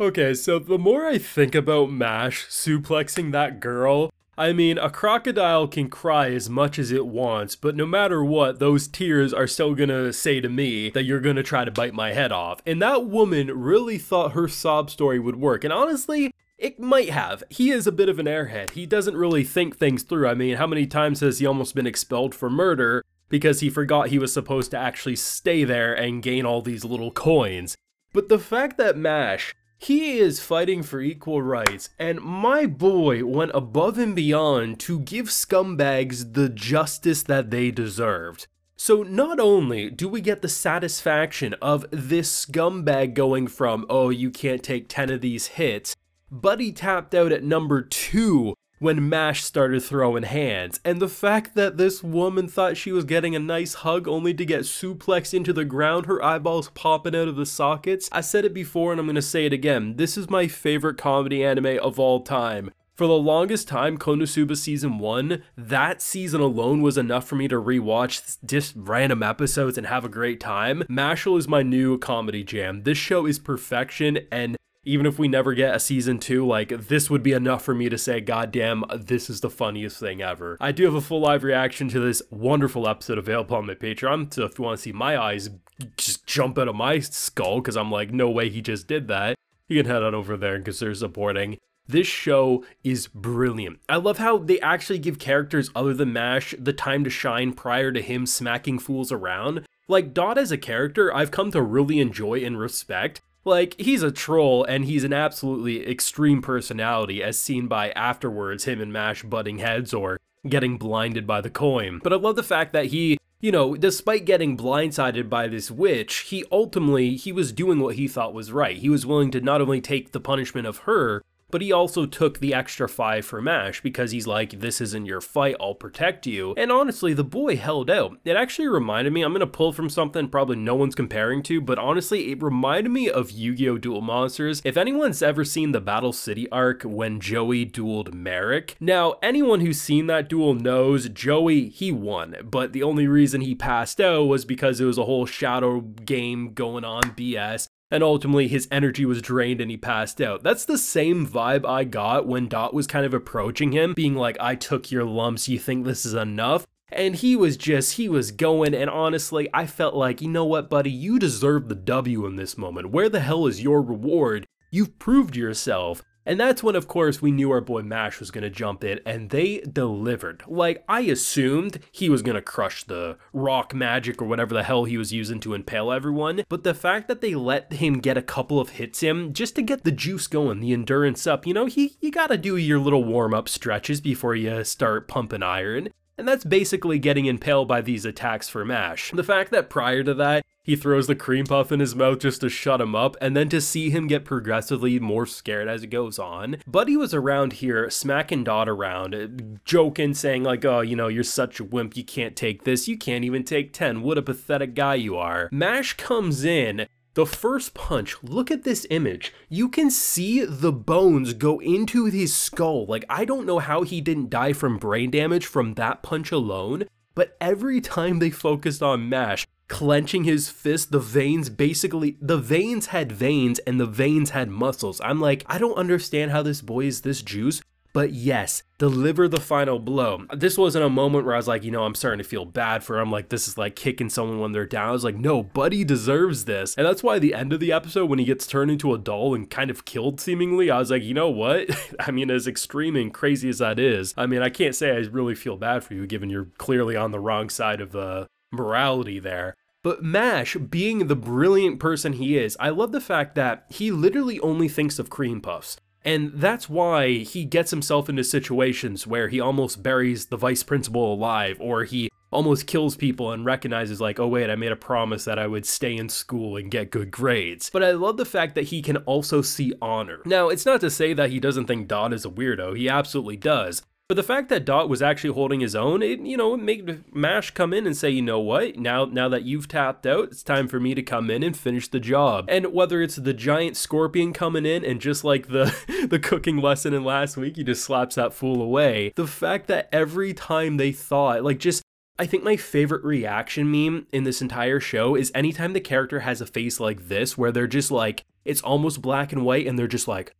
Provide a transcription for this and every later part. Okay, so the more I think about Mash suplexing that girl, I mean, a crocodile can cry as much as it wants, but no matter what, those tears are still gonna say to me that you're gonna try to bite my head off. And that woman really thought her sob story would work, and honestly, it might have. He is a bit of an airhead. He doesn't really think things through. I mean, how many times has he almost been expelled for murder because he forgot he was supposed to actually stay there and gain all these little coins? But the fact that Mash, he is fighting for equal rights, and my boy went above and beyond to give scumbags the justice that they deserved. So not only do we get the satisfaction of this scumbag going from, oh, you can't take 10 of these hits, but he tapped out at number 2 when Mash started throwing hands, and the fact that this woman thought she was getting a nice hug only to get suplexed into the ground, her eyeballs popping out of the sockets. I said it before and I'm gonna say it again, this is my favorite comedy anime of all time. For the longest time, Konosuba Season 1, that season alone was enough for me to rewatch just random episodes and have a great time. Mashle is my new comedy jam. This show is perfection, and even if we never get a season 2, like, this would be enough for me to say, goddamn, this is the funniest thing ever. I do have a full live reaction to this wonderful episode available on my Patreon, so if you want to see my eyes just jump out of my skull, because I'm like, no way he just did that, you can head on over there and consider supporting. This show is brilliant. I love how they actually give characters other than Mash the time to shine prior to him smacking fools around. Like, Dot as a character, I've come to really enjoy and respect. Like, he's a troll, and he's an absolutely extreme personality, as seen by afterwards, him and Mash butting heads or getting blinded by the coin. But I love the fact that he, you know, despite getting blindsided by this witch, he ultimately, he was doing what he thought was right. He was willing to not only take the punishment of her, but he also took the extra 5 for Mash, because he's like, this isn't your fight, I'll protect you. And honestly, the boy held out. It actually reminded me, I'm gonna pull from something probably no one's comparing to, but honestly, it reminded me of Yu-Gi-Oh! Duel Monsters. If anyone's ever seen the Battle City arc when Joey dueled Merrick, now anyone who's seen that duel knows Joey, he won, but the only reason he passed out was because it was a whole shadow game going on BS. And ultimately his energy was drained and he passed out. That's the same vibe I got when Dot was kind of approaching him, being like, I took your lumps, you think this is enough? And he was just, he was going, and honestly, I felt like, you know what, buddy, you deserve the W in this moment. Where the hell is your reward? You've proved yourself. And that's when, of course, we knew our boy Mash was gonna jump in, and they delivered. Like, I assumed he was gonna crush the rock magic or whatever the hell he was using to impale everyone, but the fact that they let him get a couple of hits in just to get the juice going, the endurance up, you know, you gotta do your little warm-up stretches before you start pumping iron. And that's basically getting impaled by these attacks for Mash. The fact that prior to that, he throws the cream puff in his mouth just to shut him up, and then to see him get progressively more scared as it goes on. Buddy was around here, smacking Dot around, joking, saying like, oh, you know, you're such a wimp, you can't take this, you can't even take 10, what a pathetic guy you are. Mash comes in, the first punch, look at this image. You can see the bones go into his skull. Like, I don't know how he didn't die from brain damage from that punch alone, but every time they focused on Mash, clenching his fist, the veins basically, the veins had veins and the veins had muscles. I'm like, I don't understand how this boy is this juice, but yes, deliver the final blow. This wasn't a moment where I was like, you know, I'm starting to feel bad for him. Like, this is like kicking someone when they're down. I was like, no, buddy deserves this. And that's why the end of the episode, when he gets turned into a doll and kind of killed seemingly, I was like, you know what? I mean, as extreme and crazy as that is, I mean, I can't say I really feel bad for you, given you're clearly on the wrong side of the morality there. But Mash, being the brilliant person he is, I love the fact that he literally only thinks of cream puffs. And that's why he gets himself into situations where he almost buries the vice principal alive, or he almost kills people and recognizes like, oh wait, I made a promise that I would stay in school and get good grades. But I love the fact that he can also see honor. Now, it's not to say that he doesn't think Dot is a weirdo, he absolutely does. But the fact that Dot was actually holding his own, it, you know, it made Mash come in and say, you know what, now that you've tapped out, it's time for me to come in and finish the job. And whether it's the giant scorpion coming in and just like the cooking lesson in last week, he just slaps that fool away. The fact that every time they thought, like just, I think my favorite reaction meme in this entire show is anytime the character has a face like this, where they're just like, It's almost black and white, and they're just like,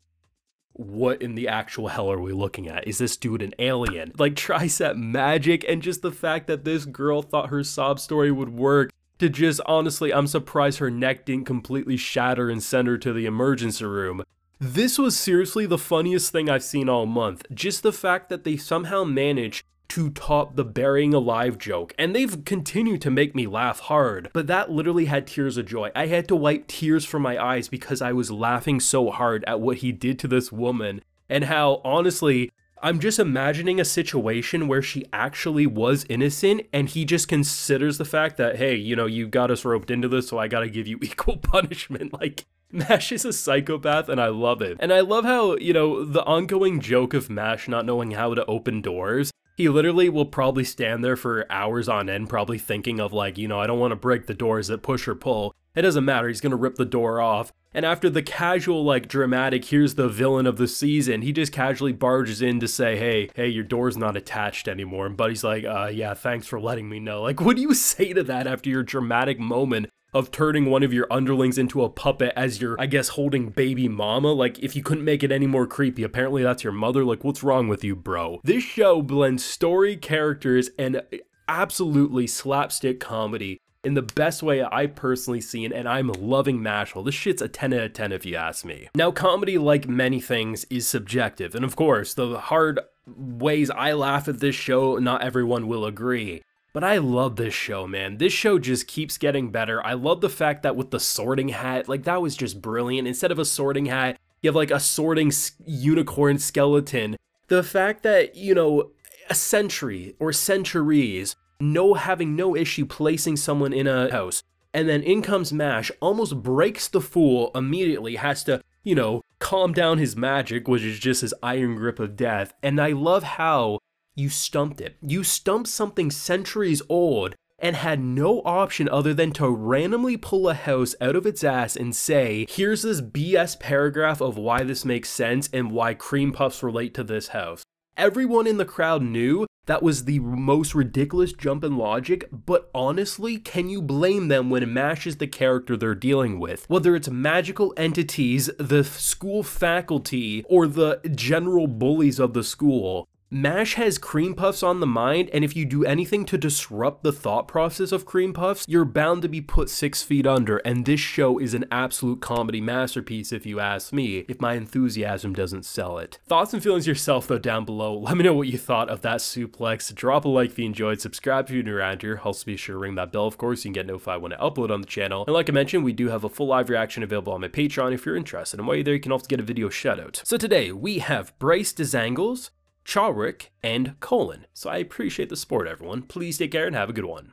what in the actual hell are we looking at? Is this dude an alien? Like, tricep magic, and just the fact that this girl thought her sob story would work to just, honestly, I'm surprised her neck didn't completely shatter and send her to the emergency room. This was seriously the funniest thing I've seen all month. Just the fact that they somehow managed to top the burying alive joke, and they've continued to make me laugh hard, but that literally had tears of joy. I had to wipe tears from my eyes because I was laughing so hard at what he did to this woman, and how, honestly, I'm just imagining a situation where she actually was innocent, and he just considers the fact that, hey, you know, you got us roped into this, so I gotta give you equal punishment. Like, Mash is a psychopath, and I love it. And I love how, you know, the ongoing joke of Mash not knowing how to open doors. He literally will probably stand there for hours on end, probably thinking of, like, you know, I don't want to break the doors that push or pull. It doesn't matter, he's gonna rip the door off. And after the casual, like, dramatic, here's the villain of the season, he just casually barges in to say, hey, your door's not attached anymore. And Buddy's like, yeah, thanks for letting me know. Like, what do you say to that after your dramatic moment of turning one of your underlings into a puppet as your, I guess, holding baby mama? Like, if you couldn't make it any more creepy, apparently that's your mother. Like, what's wrong with you, bro? This show blends story, characters, and absolutely slapstick comedy in the best way I've personally seen, and I'm loving Mashle. This shit's a 10 out of 10 if you ask me. Now, comedy, like many things, is subjective, and of course, the hard ways I laugh at this show, not everyone will agree. But I love this show, man. This show just keeps getting better. I love the fact that with the sorting hat, like, that was just brilliant. Instead of a sorting hat, you have, like, a sorting unicorn skeleton. The fact that, you know, a century or centuries, having no issue placing someone in a house. And then in comes Mash, almost breaks the fool immediately, has to, you know, calm down his magic, which is just his iron grip of death. And I love how you stumped it. You stumped something centuries old and had no option other than to randomly pull a house out of its ass and say, here's this BS paragraph of why this makes sense and why cream puffs relate to this house. Everyone in the crowd knew that was the most ridiculous jump in logic, but honestly, can you blame them when Mash is the character they're dealing with? Whether it's magical entities, the school faculty, or the general bullies of the school, Mash has cream puffs on the mind, and if you do anything to disrupt the thought process of cream puffs, you're bound to be put 6 feet under, and this show is an absolute comedy masterpiece if you ask me, if my enthusiasm doesn't sell it. Thoughts and feelings yourself, though, down below. Let me know what you thought of that suplex. Drop a like if you enjoyed, subscribe if you're new around here. Also be sure to ring that bell, of course, so you can get notified when I upload on the channel. And like I mentioned, we do have a full live reaction available on my Patreon if you're interested, and while you're there, you can also get a video shoutout. So today, we have Bryce DeZangles, Charwick, and Colin. So I appreciate the support, everyone. Please take care and have a good one.